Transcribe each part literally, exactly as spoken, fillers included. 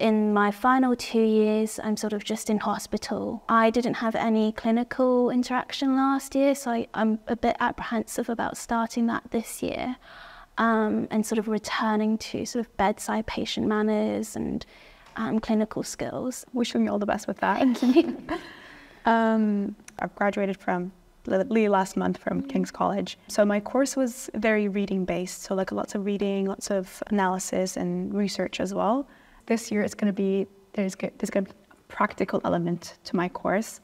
In my final two years, I'm sort of just in hospital. I didn't have any clinical interaction last year, so I, I'm a bit apprehensive about starting that this year um, and sort of returning to sort of bedside patient manners and um, clinical skills. Wishing you all the best with that. Thank you. um, I've graduated from last month from King's College. So my course was very reading based, so like lots of reading, lots of analysis and research as well. This year it's going to be, there's, there's going to be a practical element to my course.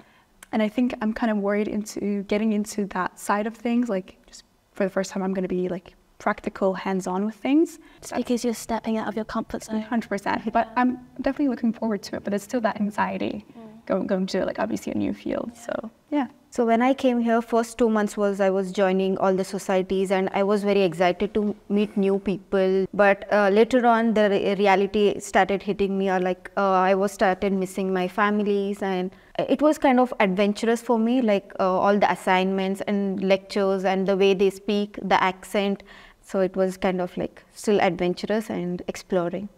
And I think I'm kind of worried into getting into that side of things, like just for the first time I'm going to be like practical, hands-on with things. Just because you're stepping out of your comfort zone. one hundred percent, but I'm definitely looking forward to it, but it's still that anxiety mm. going, going to like obviously a new field, yeah. so yeah. So when I came here, first two months was I was joining all the societies and I was very excited to meet new people. But uh, later on, the re reality started hitting me, or like uh, I was started missing my families, and it was kind of adventurous for me, like uh, all the assignments and lectures and the way they speak, the accent. So it was kind of like still adventurous and exploring.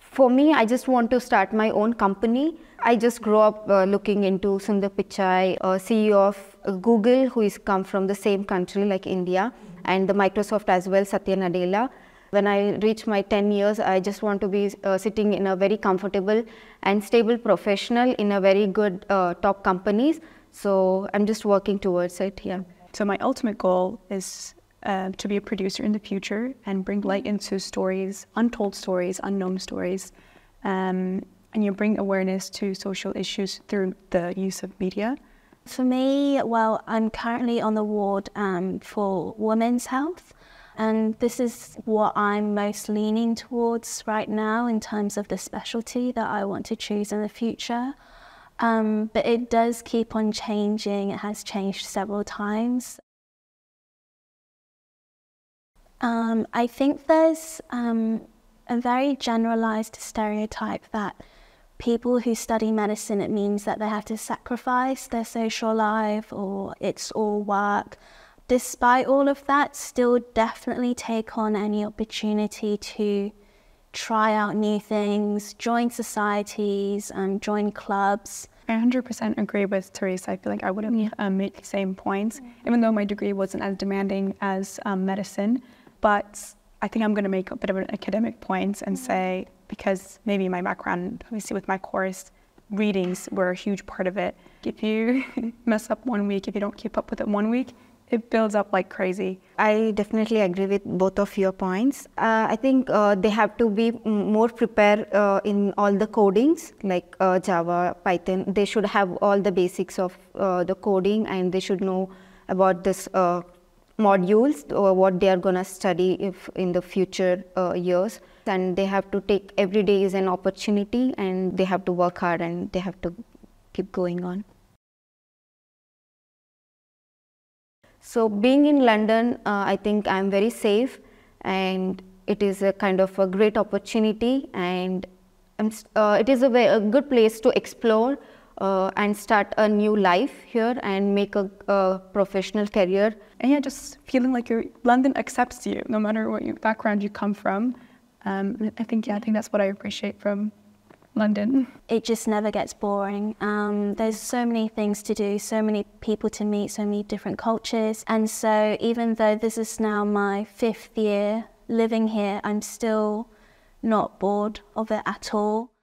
For me, I just want to start my own company. I just grew up uh, looking into Sundar Pichai, uh, C E O of uh, Google, who is come from the same country like India, and the Microsoft as well, Satya Nadella. When I reach my ten years, I just want to be uh, sitting in a very comfortable and stable professional in a very good uh, top companies. So I'm just working towards it here. Yeah. So my ultimate goal is Uh, to be a producer in the future and bring light into stories, untold stories, unknown stories, um, and you bring awareness to social issues through the use of media. For me, well, I'm currently on the ward um, for women's health, and this is what I'm most leaning towards right now in terms of the specialty that I want to choose in the future. Um, but it does keep on changing. It has changed several times. Um, I think there's um, a very generalized stereotype that people who study medicine, it means that they have to sacrifice their social life or it's all work. Despite all of that, still definitely take on any opportunity to try out new things, join societies, um, join clubs. I one hundred percent agree with Teresa. I feel like I wouldn't yeah. um, make the same points, yeah. even though my degree wasn't as demanding as um, medicine. But I think I'm going to make a bit of an academic point and say, because maybe my background, obviously with my course, readings were a huge part of it. If you mess up one week, if you don't keep up with it one week, it builds up like crazy. I definitely agree with both of your points. Uh, I think uh, they have to be more prepared uh, in all the codings, like uh, Java, Python. They should have all the basics of uh, the coding, and they should know about this uh, modules or what they are going to study if in the future uh, years. And they have to take every day as an opportunity, and they have to work hard, and they have to keep going on. So being in London, uh, I think I'm very safe, and it is a kind of a great opportunity, and I'm, uh, it is a, way, a good place to explore Uh, and start a new life here and make a, a professional career. And yeah, just feeling like your London accepts you, no matter what your background you come from. Um, I think, yeah, I think that's what I appreciate from London. It just never gets boring. Um, there's so many things to do, so many people to meet, so many different cultures. And so even though this is now my fifth year living here, I'm still not bored of it at all.